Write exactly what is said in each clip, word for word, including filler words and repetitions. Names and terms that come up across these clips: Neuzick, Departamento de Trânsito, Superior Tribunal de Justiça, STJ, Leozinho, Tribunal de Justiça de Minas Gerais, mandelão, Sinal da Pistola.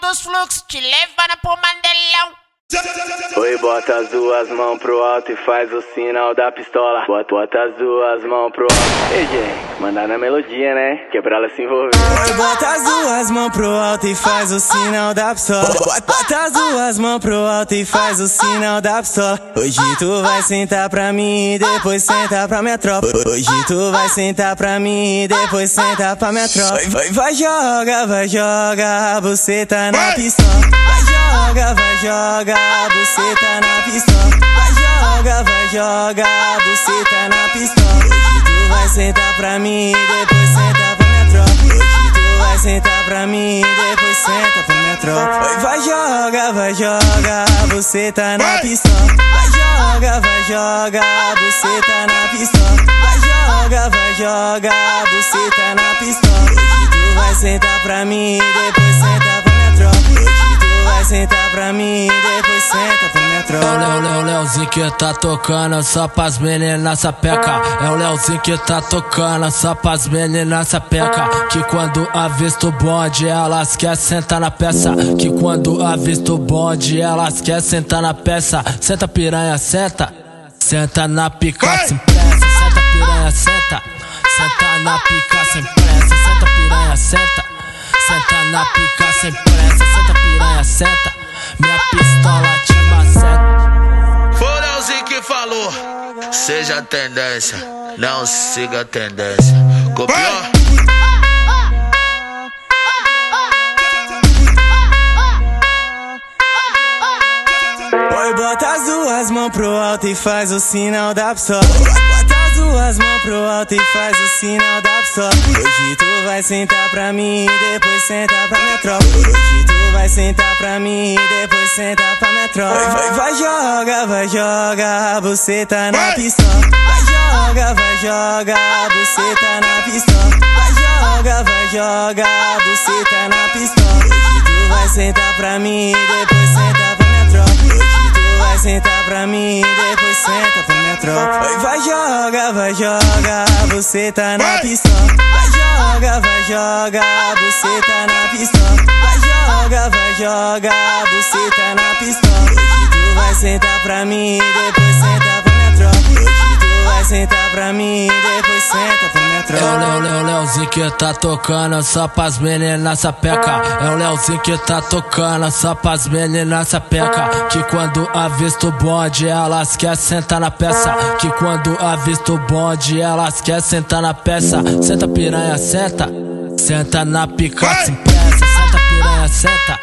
dos fluxos, te levando pro mandelão. Oi, bota as duas mãos pro alto e faz o sinal da pistola. Bota, bota as duas mãos pro alto. Ei, gente, mandar na melodia, né? Que é pra ela se envolver. Oi, bota as duas mãos pro alto e faz o sinal da pistola. Bota, bota as duas mãos pro alto e faz o sinal da pistola. Hoje tu vai sentar pra mim e depois sentar pra minha tropa. Hoje tu vai sentar pra mim e depois sentar pra minha tropa. Vai, vai, vai, joga, vai, joga a buceta na pistola. Vai, joga, vai, joga a buceta na pistola. Vai, joga, vai, joga a buceta na pistola. Hoje tu vai sentar pra mim e depois senta pra minha tropa. Hoje tu vai sentar pra mim e depois senta pra minha tropa. Vai, vai, joga, vai, joga a buceta na pistola. Vai, joga, vai, joga a buceta na pistola. Vai, joga, vai, joga a buceta na pistola. Hoje tu vai sentar pra mim e depois senta pra minha tropa. Hoje tu vai sentar pra mim e depois senta pra minha tropa. É o Leozinho que tá tocando só pras meninas sapeca. É o Leozinho que tá tocando só pras meninas sapeca. Que quando avista o bonde elas quer sentar na peça. Que quando avista o bonde elas quer sentar na peça. Senta piranha, senta. Senta na pica sem pressa. Senta piranha, senta. Senta na pica sem pressa. Senta piranha, senta. Senta na pica sem pressa. Senta piranha, senta. Minha pistola te maceta. Foi o Neuzick que falou: seja a tendência, não siga a tendência. Copiou? Oi, bota as duas mãos pro alto e faz o sinal da pistola. Bota as duas mãos pro alto e faz o sinal da pistola. Hoje tu vai sentar pra mim e depois sentar pra minha tropa. Hoje tu vai sentar pra mim e depois sentar pra minha tropa. Vai, vai, vai, joga, vai, joga a buceta na pistola. Vai, joga, vai, joga a buceta na pistola. Vai, joga, vai, joga a buceta na pistola. Hoje tu vai sentar pra mim e depois sentar pra minha tropa. Vai sentar pra mim e depois senta pra minha tropa. Vai, vai, joga, vai, joga a buceta na pistola. Vai, joga, vai, joga a buceta na pistola. Vai, joga, vai, joga a buceta na pistola. Hoje tu vai sentar pra mim e depois senta pra minha tropa. Hoje tu vai sentar pra mim e depois senta pra minha tropa. É o, Leo, Leo, Leozinho que tá tocando só pras meninas sapeca. É o Leozinho que tá tocando só pras meninas sapeca. Que quando avista o bonde elas quer sentar na peça. Que quando avista o bonde elas quer sentar na peça. Senta piranha, senta. Senta na pica sem pressa. Senta piranha, senta.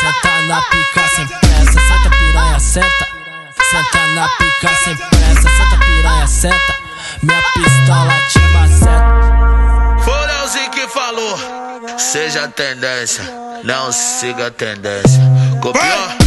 Senta na pica sem pressa. Senta piranha, senta. Senta na pica sem pressa. Senta piranha, senta. Minha pistola te maceta. Foi o Neuzick que falou: seja a tendência, não siga a tendência. Copiou?